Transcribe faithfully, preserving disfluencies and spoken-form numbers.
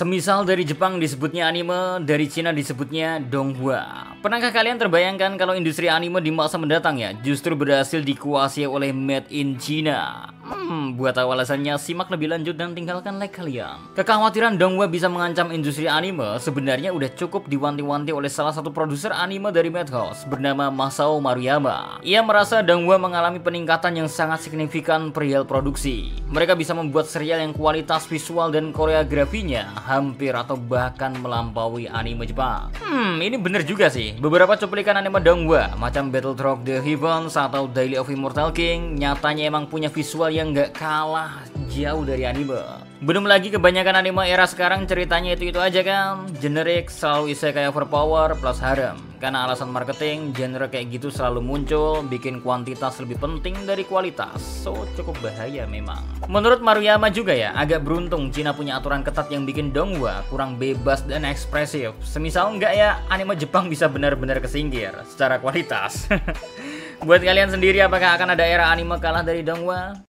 Semisal dari Jepang disebutnya anime, dari Cina disebutnya Donghua. Pernahkah kalian terbayangkan kalau industri anime di masa mendatang ya justru berhasil dikuasai oleh Made in China? Hmm, buat tahu alasannya simak lebih lanjut dan tinggalkan like kalian. Kekhawatiran Donghua bisa mengancam industri anime sebenarnya udah cukup diwanti-wanti oleh salah satu produser anime dari Madhouse bernama Masao Maruyama. Ia merasa Donghua mengalami peningkatan yang sangat signifikan perihal produksi. Mereka bisa membuat serial yang kualitas visual dan koreografinya hampir atau bahkan melampaui anime Jepang. Hmm, ini bener juga sih. Beberapa cuplikan anime Donghua macam Battle Rock the Heavens atau Daily of Immortal King nyatanya emang punya visual yang gak kalah jauh dari anime. Belum lagi kebanyakan anime era sekarang ceritanya itu-itu aja kan, generik, selalu isekai overpower plus harem. Karena alasan marketing, genre kayak gitu selalu muncul, bikin kuantitas lebih penting dari kualitas. So, cukup bahaya memang. Menurut Maruyama juga ya, agak beruntung Cina punya aturan ketat yang bikin Donghua kurang bebas dan ekspresif. Semisal enggak ya, anime Jepang bisa benar-benar kesingkir secara kualitas. Buat kalian sendiri, apakah akan ada era anime kalah dari Donghua?